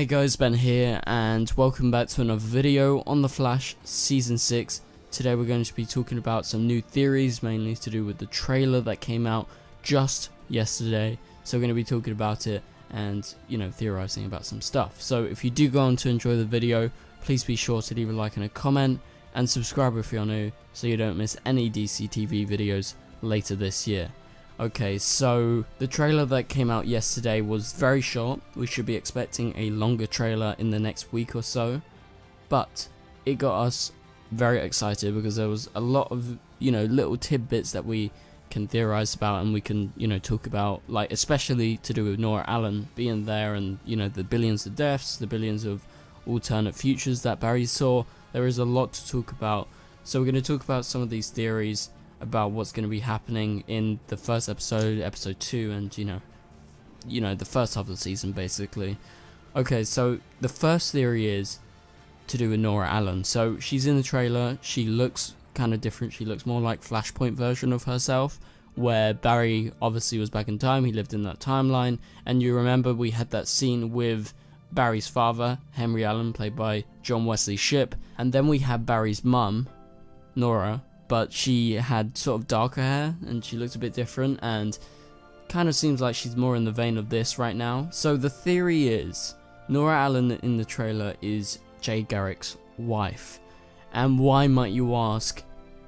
Hey guys, Ben here and welcome back to another video on The Flash Season 6. Today we're going to be talking about some new theories, mainly to do with the trailer that came out just yesterday. So we're going to be talking about it and, you know, theorizing about some stuff. So if you do go on to enjoy the video, please be sure to leave a like and a comment and subscribe if you're new so you don't miss any DCTV videos later this year. Okay, so the trailer that came out yesterday was very short. We should be expecting a longer trailer in the next week or so, but it got us very excited because there was a lot of, you know, little tidbits that we can theorize about and we can, you know, talk about, like especially to do with Nora Allen being there and, you know, the billions of deaths, the billions of alternate futures that Barry saw. There is a lot to talk about. So we're going to talk about some of these theories about what's going to be happening in the first episode, episode 2, and you know the first half of the season basically. Okay, so the first theory is to do with Nora Allen. So she's in the trailer, she looks kind of different, she looks more like Flashpoint version of herself, where Barry obviously was back in time, he lived in that timeline, and you remember we had that scene with Barry's father, Henry Allen, played by John Wesley Shipp, and then we had Barry's mum, Nora, but she had sort of darker hair and she looked a bit different and kind of seems like she's more in the vein of this right now. So the theory is Nora Allen in the trailer is Jay Garrick's wife. And why might you ask,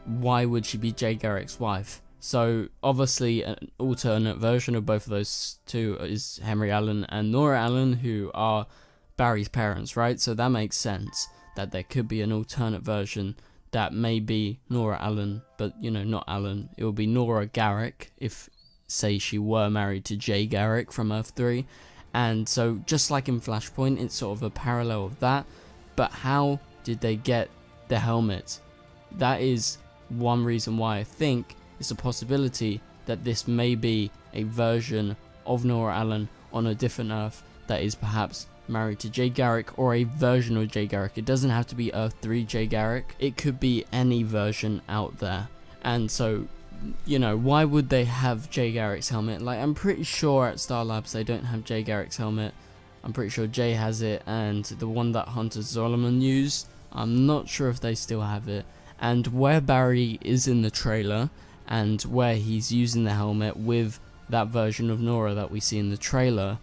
why would she be Jay Garrick's wife? So obviously an alternate version of both of those two is Henry Allen and Nora Allen, who are Barry's parents, right? So that makes sense that there could be an alternate version that may be Nora Allen, but, you know, not Allen. It would be Nora Garrick if, say, she were married to Jay Garrick from Earth-3. And so, just like in Flashpoint, it's sort of a parallel of that. But how did they get the helmet? That is one reason why I think it's a possibility that this may be a version of Nora Allen on a different Earth that is perhaps married to Jay Garrick, or a version of Jay Garrick. It doesn't have to be Earth 3 Jay Garrick, it could be any version out there. And so, you know, why would they have Jay Garrick's helmet? Like, I'm pretty sure at Star Labs they don't have Jay Garrick's helmet. I'm pretty sure Jay has it, and the one that Hunter Zolomon used, I'm not sure if they still have it. And where Barry is in the trailer and where he's using the helmet with that version of Nora that we see in the trailer,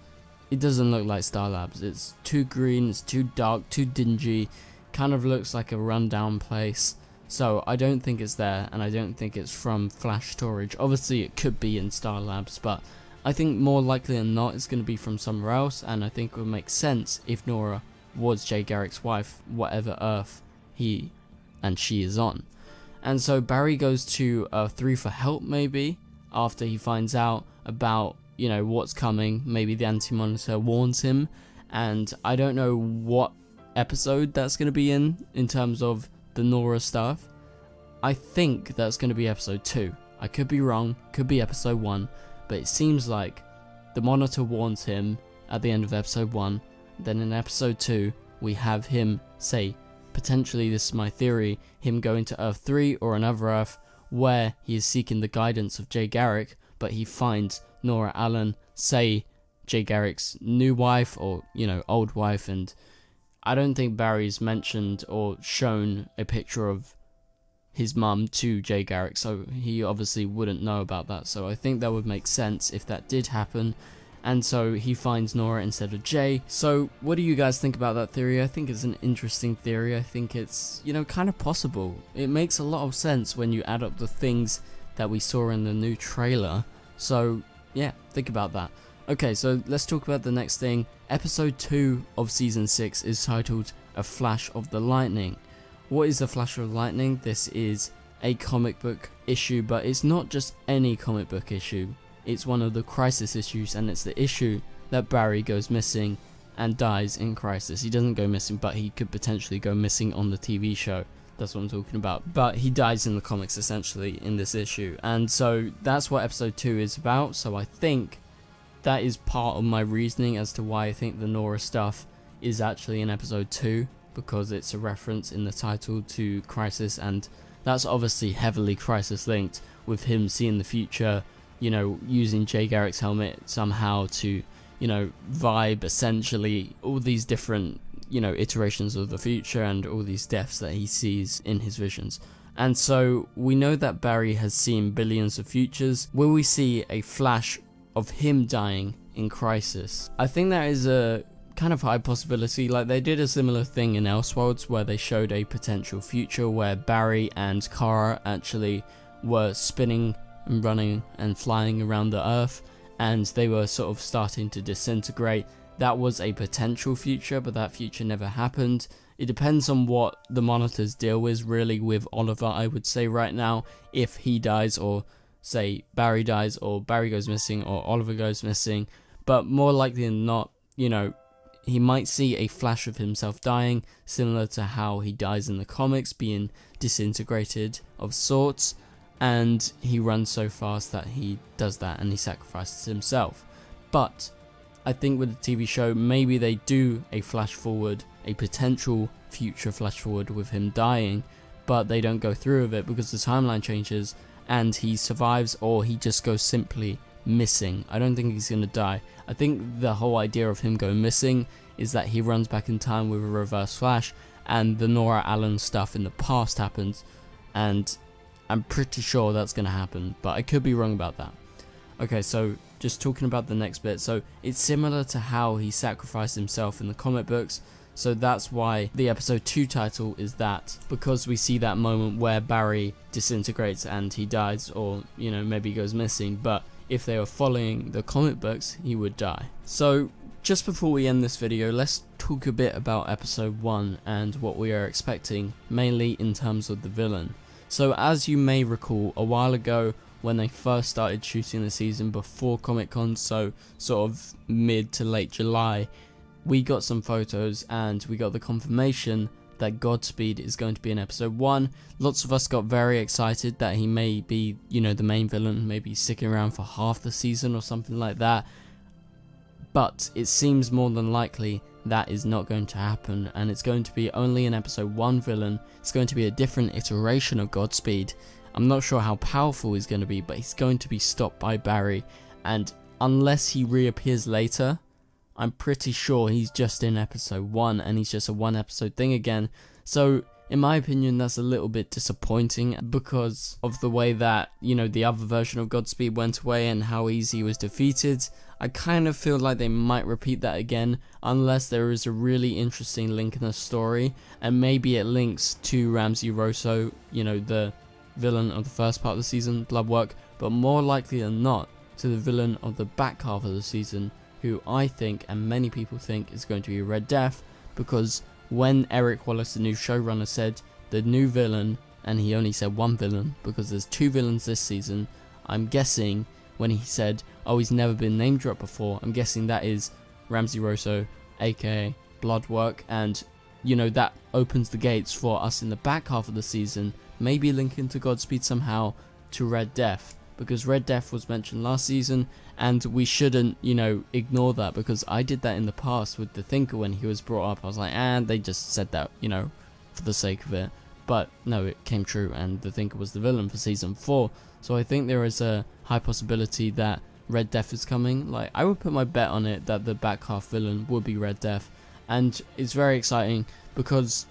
it doesn't look like Star Labs. It's too green, it's too dark, too dingy, kind of looks like a rundown place. So I don't think it's there, and I don't think it's from Flash Storage. Obviously it could be in Star Labs, but I think more likely than not it's going to be from somewhere else, and I think it would make sense if Nora was Jay Garrick's wife, whatever Earth he and she is on. And so Barry goes to Earth 3 for help, maybe, after he finds out about, you know, what's coming. Maybe the anti-monitor warns him, and I don't know what episode that's going to be in terms of the Nora stuff. I think that's going to be episode 2. I could be wrong, could be episode 1, but it seems like the monitor warns him at the end of episode 1, then in episode 2 we have him say, potentially, this is my theory, him going to Earth 3 or another Earth where he is seeking the guidance of Jay Garrick, but he finds Nora Allen, say, Jay Garrick's new wife, or, you know, old wife. And I don't think Barry's mentioned or shown a picture of his mum to Jay Garrick, so he obviously wouldn't know about that. So I think that would make sense if that did happen. And so he finds Nora instead of Jay. So what do you guys think about that theory? I think it's an interesting theory. I think it's, you know, kind of possible. It makes a lot of sense when you add up the things that we saw in the new trailer. So yeah, think about that. Okay, so let's talk about the next thing. Episode 2 of Season 6 is titled A Flash of the Lightning. What is A Flash of the Lightning? This is a comic book issue, but it's not just any comic book issue. It's one of the Crisis issues, and it's the issue that Barry goes missing and dies in Crisis. He doesn't go missing, but he could potentially go missing on the TV show. That's what I'm talking about. But he dies in the comics, essentially, in this issue. And so that's what episode 2 is about. So I think that is part of my reasoning as to why I think the Nora stuff is actually in episode 2, because it's a reference in the title to Crisis, and that's obviously heavily Crisis linked, with him seeing the future, you know, using Jay Garrick's helmet somehow to, you know, vibe, essentially all these different, you know, iterations of the future and all these deaths that he sees in his visions. And so we know that Barry has seen billions of futures. Will we see a flash of him dying in Crisis? I think that is a kind of high possibility. Like, they did a similar thing in Elseworlds where they showed a potential future where Barry and Kara actually were spinning and running and flying around the Earth, and they were sort of starting to disintegrate. That was a potential future, but that future never happened. It depends on what the Monitor's deal is really with Oliver, I would say right now. If he dies, or say Barry dies, or Barry goes missing, or Oliver goes missing, but more likely than not, you know, he might see a flash of himself dying, similar to how he dies in the comics, being disintegrated of sorts, and he runs so fast that he does that and he sacrifices himself. But I think with the TV show, maybe they do a flash forward, a potential future flash forward with him dying, but they don't go through with it because the timeline changes and he survives, or he just goes simply missing. I don't think he's gonna die. I think the whole idea of him going missing is that he runs back in time with a reverse flash, and the Nora Allen stuff in the past happens, and I'm pretty sure that's gonna happen, but I could be wrong about that. Okay, so just talking about the next bit, so it's similar to how he sacrificed himself in the comic books, so that's why the episode 2 title is that, because we see that moment where Barry disintegrates and he dies, or, you know, maybe goes missing, but if they were following the comic books, he would die. So just before we end this video, let's talk a bit about episode 1 and what we are expecting, mainly in terms of the villain. So as you may recall, a while ago when they first started shooting the season before Comic-Con, so sort of mid to late July, we got some photos and we got the confirmation that Godspeed is going to be in episode 1. Lots of us got very excited that he may be, you know, the main villain, maybe sticking around for half the season or something like that. But it seems more than likely that is not going to happen, and it's going to be only an episode 1 villain. It's going to be a different iteration of Godspeed. I'm not sure how powerful he's going to be, but he's going to be stopped by Barry, and unless he reappears later, I'm pretty sure he's just in episode 1 and he's just a 1-episode thing again. So in my opinion, that's a little bit disappointing because of the way that, you know, the other version of Godspeed went away and how easy he was defeated. I kind of feel like they might repeat that again unless there is a really interesting link in the story, and maybe it links to Ramsey Rosso, you know, the villain of the first part of the season, Bloodwork, but more likely than not to the villain of the back half of the season, who I think, and many people think, is going to be Red Death, because when Eric Wallace, the new showrunner, said the new villain, and he only said one villain because there's 2 villains this season, I'm guessing when he said, oh, he's never been name dropped before, I'm guessing that is Ramsey Rosso, aka Bloodwork, and, you know, that opens the gates for us in the back half of the season, maybe linking to Godspeed somehow to Red Death, because Red Death was mentioned last season, and we shouldn't, you know, ignore that, because I did that in the past with the Thinker when he was brought up. I was like, and they just said that, you know, for the sake of it, but no, it came true, and the Thinker was the villain for season 4, so I think there is a high possibility that Red Death is coming. Like, I would put my bet on it that the back half villain would be Red Death, and it's very exciting because,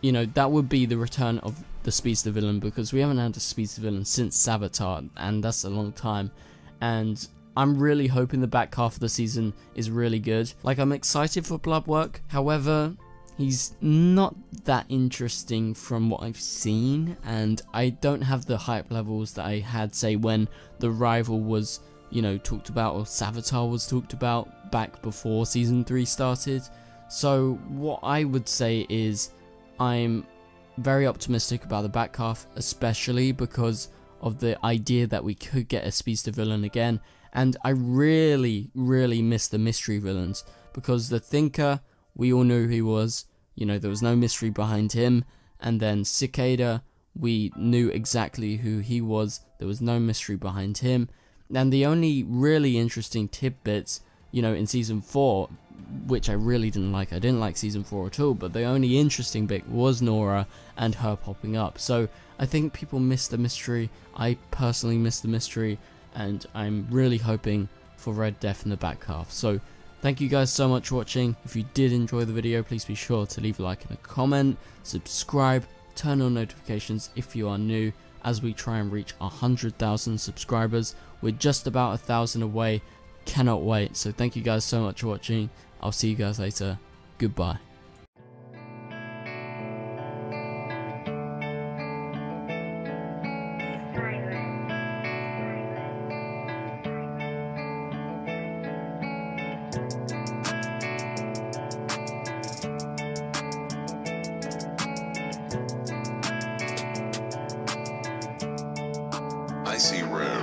you know, that would be the return of the Speedster villain, because we haven't had a Speedster villain since Savitar, and that's a long time, and I'm really hoping the back half of the season is really good. Like, I'm excited for Bloodwork, however, he's not that interesting from what I've seen, and I don't have the hype levels that I had, say, when the Rival was, you know, talked about, or Savitar was talked about back before season 3 started. So what I would say is I'm very optimistic about the back half, especially because of the idea that we could get a Speedster villain again, and I really miss the mystery villains, because the Thinker, we all knew who he was, you know, there was no mystery behind him, and then Cicada, we knew exactly who he was, there was no mystery behind him, and the only really interesting tidbits, you know, in season 4, which I really didn't like. I didn't like season 4 at all, but the only interesting bit was Nora and her popping up. So I think people miss the mystery. I personally miss the mystery, and I'm really hoping for Red Death in the back half. So Thank you guys so much for watching. If you did enjoy the video, please be sure to leave a like and a comment, subscribe, turn on notifications if you are new, as we try and reach 100,000 subscribers. We're just about 1,000 away, cannot wait. So thank you guys so much for watching. I'll see you guys later. Goodbye. I see rare.